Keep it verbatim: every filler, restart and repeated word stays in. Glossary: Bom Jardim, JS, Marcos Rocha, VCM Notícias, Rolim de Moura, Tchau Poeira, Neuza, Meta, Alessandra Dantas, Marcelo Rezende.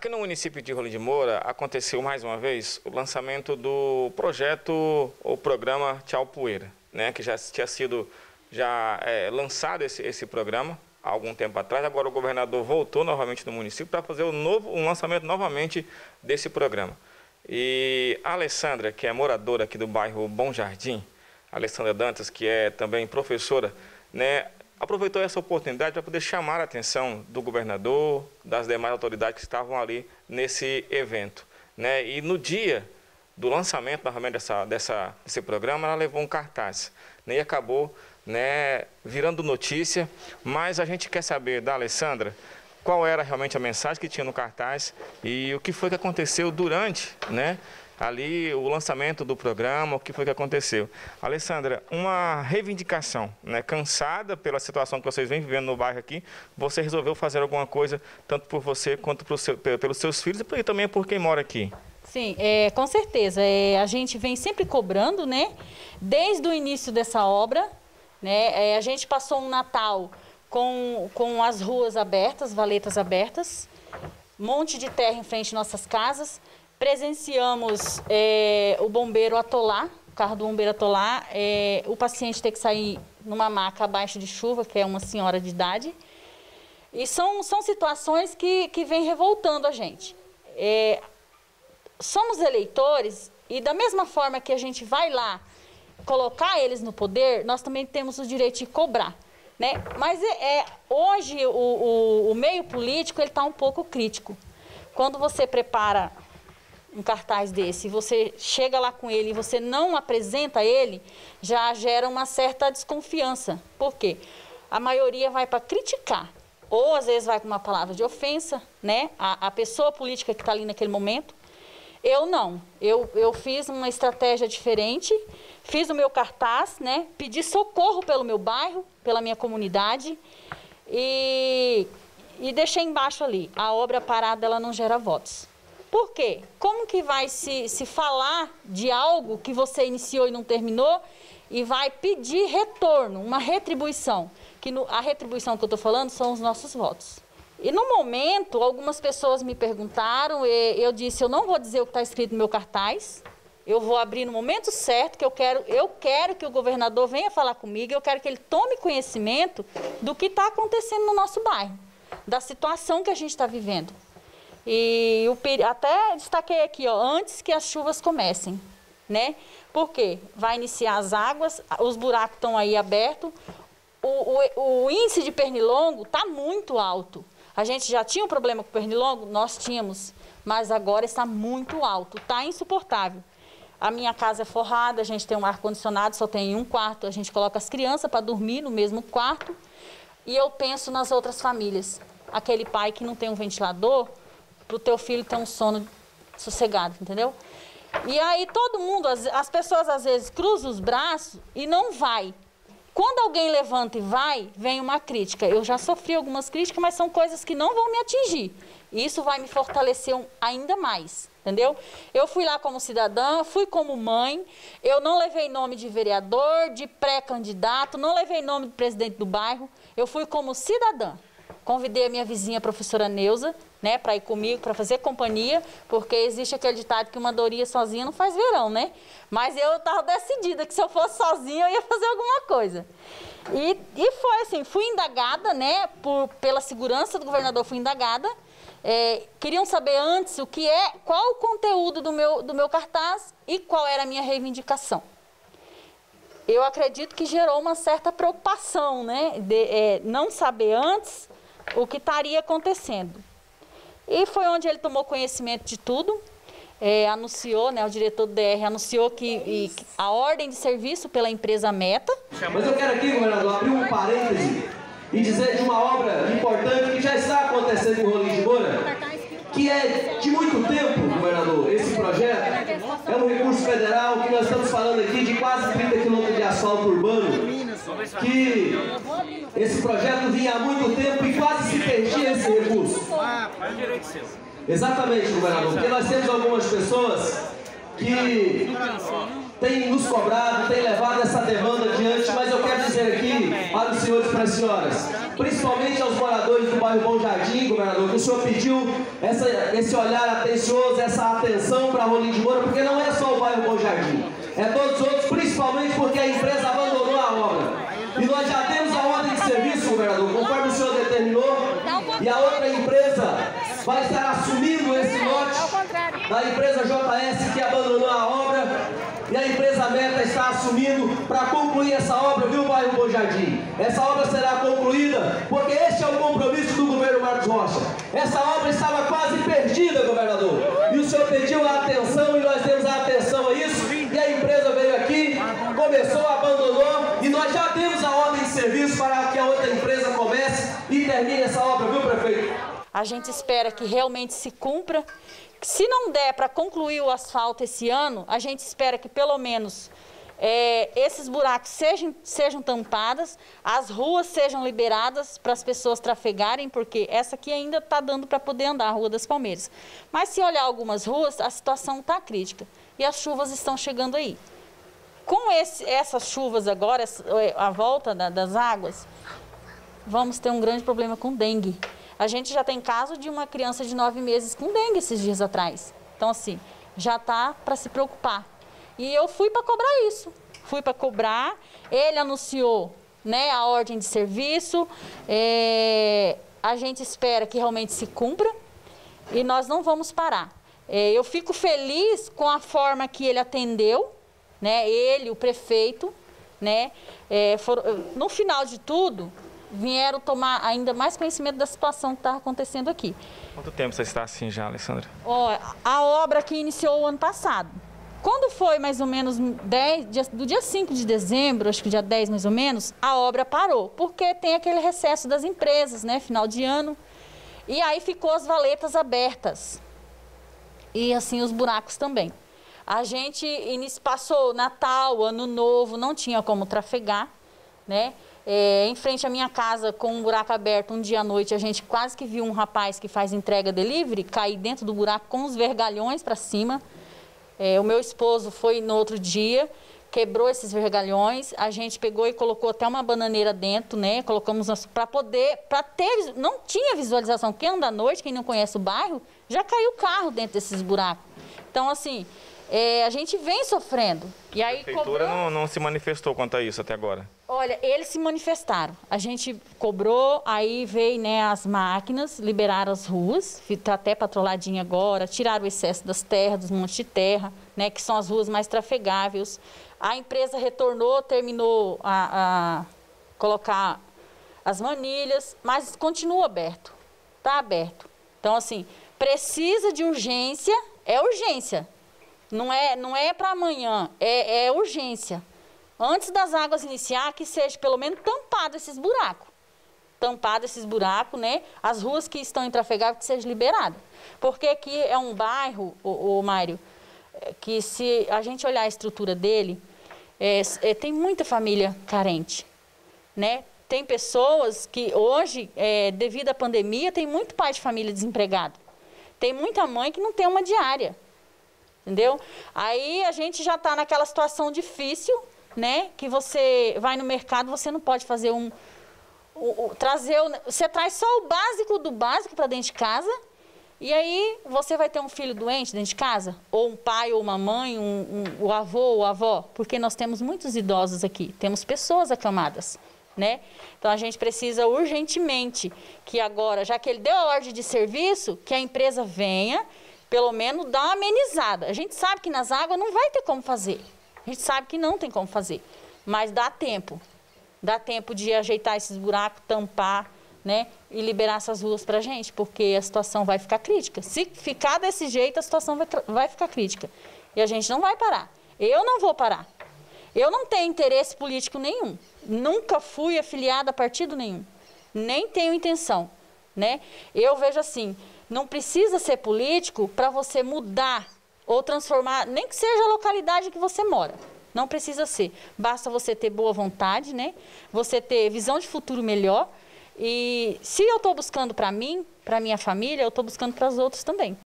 Aqui no município de Rolim de Moura aconteceu mais uma vez o lançamento do projeto ou programa Tchau Poeira, né, que já tinha sido já é, lançado esse, esse programa há algum tempo atrás. Agora o governador voltou novamente no município para fazer um, novo, um lançamento novamente desse programa. E a Alessandra, que é moradora aqui do bairro Bom Jardim, a Alessandra Dantas, que é também professora, né, aproveitou essa oportunidade para poder chamar a atenção do governador, das demais autoridades que estavam ali nesse evento, né? E no dia do lançamento novamente dessa, dessa, desse programa, ela levou um cartaz, né? E acabou, né, virando notícia, mas a gente quer saber da Alessandra qual era realmente a mensagem que tinha no cartaz e o que foi que aconteceu durante, né, ali o lançamento do programa, o que foi que aconteceu. Alessandra, uma reivindicação, né, cansada pela situação que vocês vêm vivendo no bairro aqui, você resolveu fazer alguma coisa, tanto por você quanto pro seu, pelos seus filhos e também por quem mora aqui. Sim, é, com certeza. É, a gente vem sempre cobrando, né, desde o início dessa obra, né, é, a gente passou um Natal com, com as ruas abertas, valetas abertas, monte de terra em frente às nossas casas. Presenciamos é, o bombeiro atolar, o carro do bombeiro atolar, é, o paciente ter que sair numa maca abaixo de chuva, que é uma senhora de idade. E são, são situações que, que vêm revoltando a gente. É, somos eleitores e da mesma forma que a gente vai lá colocar eles no poder, nós também temos o direito de cobrar, né? Mas é, é, hoje o, o, o meio político está um pouco crítico. Quando você prepara um cartaz desse, você chega lá com ele e você não apresenta ele, já gera uma certa desconfiança. Por quê? A maioria vai para criticar, ou às vezes vai com uma palavra de ofensa, né? A, a pessoa política que está ali naquele momento. Eu não. Eu, eu fiz uma estratégia diferente, fiz o meu cartaz, né? Pedi socorro pelo meu bairro, pela minha comunidade e, e deixei embaixo ali. A obra parada, ela não gera votos. Por quê? Como que vai se, se falar de algo que você iniciou e não terminou e vai pedir retorno, uma retribuição? Que no, a retribuição que eu estou falando são os nossos votos. E no momento, algumas pessoas me perguntaram, e eu disse, eu não vou dizer o que está escrito no meu cartaz, eu vou abrir no momento certo, que eu quero, eu quero que o governador venha falar comigo, eu quero que ele tome conhecimento do que está acontecendo no nosso bairro, da situação que a gente está vivendo. E eu até destaquei aqui, ó, antes que as chuvas comecem, né? Porque vai iniciar as águas, os buracos estão aí abertos, o, o, o índice de pernilongo está muito alto. A gente já tinha um problema com o pernilongo? Nós tínhamos, mas agora está muito alto, está insuportável. A minha casa é forrada, a gente tem um ar-condicionado, só tem um quarto, a gente coloca as crianças para dormir no mesmo quarto. E eu penso nas outras famílias, aquele pai que não tem um ventilador, para o teu filho ter um sono sossegado, entendeu? E aí todo mundo, as, as pessoas às vezes cruzam os braços e não vai. Quando alguém levanta e vai, vem uma crítica. Eu já sofri algumas críticas, mas são coisas que não vão me atingir. E isso vai me fortalecer ainda mais, entendeu? Eu fui lá como cidadã, fui como mãe, eu não levei nome de vereador, de pré-candidato, não levei nome do presidente do bairro, eu fui como cidadã. Convidei a minha vizinha, a professora Neuza, né, para ir comigo, para fazer companhia, porque existe aquele ditado que uma andorinha sozinha não faz verão, né? Mas eu estava decidida que se eu fosse sozinha eu ia fazer alguma coisa. E, e foi assim, fui indagada, né, por, pela segurança do governador, fui indagada. É, queriam saber antes o que é, qual o conteúdo do meu, do meu cartaz e qual era a minha reivindicação. Eu acredito que gerou uma certa preocupação, né, de é, não saber antes o que estaria acontecendo. E foi onde ele tomou conhecimento de tudo, é, anunciou, né, o diretor do D R anunciou que, e, a ordem de serviço pela empresa Meta. Mas eu quero aqui, governador, abrir um parêntese e dizer de uma obra importante que já está acontecendo no Rolim de Moura, que é de muito tempo, governador, esse projeto. É um recurso federal que nós estamos falando aqui de quase trinta quilômetros de asfalto urbano, que esse projeto vinha há muito tempo e quase se perdia esse recurso. Exatamente, governador, porque nós temos algumas pessoas que têm nos cobrado, têm levado essa demanda adiante, mas eu quero dizer aqui para os senhores e para as senhoras, principalmente aos moradores do bairro Bom Jardim, governador, que o senhor pediu essa, esse olhar atencioso, essa atenção para Rolim de Moura, porque não é só o bairro Bom Jardim, é todos os outros, principalmente porque a empresa abandonou a obra. E nós já temos a ordem de serviço, governador, conforme o senhor determinou, e a outra empresa vai estar assumindo esse lote da empresa J S, que abandonou a obra, e a empresa Meta está assumindo para concluir essa obra, viu, bairro Bom Jardim? Essa obra será concluída, porque este é o compromisso do governo Marcos Rocha. Essa obra estava quase perdida, governador, e o senhor pediu a atenção, e nós demos a atenção a isso, e a empresa veio aqui, começou, abandonou, e nós já temos a ordem de serviço para que a outra empresa comece e termine essa obra, viu, prefeito? A gente espera que realmente se cumpra. Se não der para concluir o asfalto esse ano, a gente espera que pelo menos é, esses buracos sejam, sejam tampados, as ruas sejam liberadas para as pessoas trafegarem, porque essa aqui ainda está dando para poder andar, a Rua das Palmeiras. Mas se olhar algumas ruas, a situação está crítica e as chuvas estão chegando aí. Com esse, essas chuvas agora, a volta da, das águas, vamos ter um grande problema com dengue. A gente já tem caso de uma criança de nove meses com dengue esses dias atrás. Então, assim, já está para se preocupar. E eu fui para cobrar isso. Fui para cobrar, ele anunciou, né, a ordem de serviço. É, a gente espera que realmente se cumpra e nós não vamos parar. É, eu fico feliz com a forma que ele atendeu, né, ele, o prefeito, né, é, foram, no final de tudo... vieram tomar ainda mais conhecimento da situação que está acontecendo aqui. Quanto tempo você está assim já, Alessandra? Ó, a obra que iniciou o ano passado. Quando foi mais ou menos dez, do dia cinco de dezembro, acho que dia dez mais ou menos, a obra parou, porque tem aquele recesso das empresas, né, final de ano, e aí ficou as valetas abertas e assim os buracos também. A gente passou Natal, Ano Novo, não tinha como trafegar, né? É, em frente à minha casa, com um buraco aberto, um dia à noite, a gente quase que viu um rapaz que faz entrega delivery cair dentro do buraco com os vergalhões para cima. É, o meu esposo foi no outro dia, quebrou esses vergalhões, a gente pegou e colocou até uma bananeira dentro, né? Colocamos para poder, para ter, não tinha visualização. Quem anda à noite, quem não conhece o bairro, já caiu o carro dentro desses buracos. Então, assim, é, a gente vem sofrendo. E aí, a prefeitura cobrou... não, não se manifestou quanto a isso até agora? Olha, eles se manifestaram. A gente cobrou, aí veio, né, as máquinas, liberaram as ruas, está até patroladinha agora, tiraram o excesso das terras, dos montes de terra, né, que são as ruas mais trafegáveis. A empresa retornou, terminou a, a colocar as manilhas, mas continua aberto, está aberto. Então, assim, precisa de urgência, é urgência. Não é, não é para amanhã, é, é urgência. Antes das águas iniciar, que seja pelo menos tampado esses buracos. Tampado esses buracos, né? As ruas que estão intrafegáveis, que sejam liberadas. Porque aqui é um bairro, o, o Mário, que se a gente olhar a estrutura dele, é, é, tem muita família carente, né? Tem pessoas que hoje, é, devido à pandemia, tem muito pai de família desempregado. Tem muita mãe que não tem uma diária. Entendeu? Aí a gente já está naquela situação difícil, né? Que você vai no mercado, você não pode fazer um... um, um trazer, você traz só o básico do básico para dentro de casa, e aí você vai ter um filho doente dentro de casa? Ou um pai, ou uma mãe, um, um, o avô, ou a avó? Porque nós temos muitos idosos aqui, temos pessoas acamadas, né? Então a gente precisa urgentemente que agora, já que ele deu a ordem de serviço, que a empresa venha... pelo menos dá uma amenizada. A gente sabe que nas águas não vai ter como fazer. A gente sabe que não tem como fazer. Mas dá tempo. Dá tempo de ajeitar esses buracos, tampar, né? E liberar essas ruas pra gente, porque a situação vai ficar crítica. Se ficar desse jeito, a situação vai, vai ficar crítica. E a gente não vai parar. Eu não vou parar. Eu não tenho interesse político nenhum. Nunca fui afiliada a partido nenhum. Nem tenho intenção, né? Eu vejo assim... não precisa ser político para você mudar ou transformar, nem que seja a localidade que você mora. Não precisa ser. Basta você ter boa vontade, né? Você ter visão de futuro melhor. E se eu estou buscando para mim, para minha família, eu estou buscando para os outros também.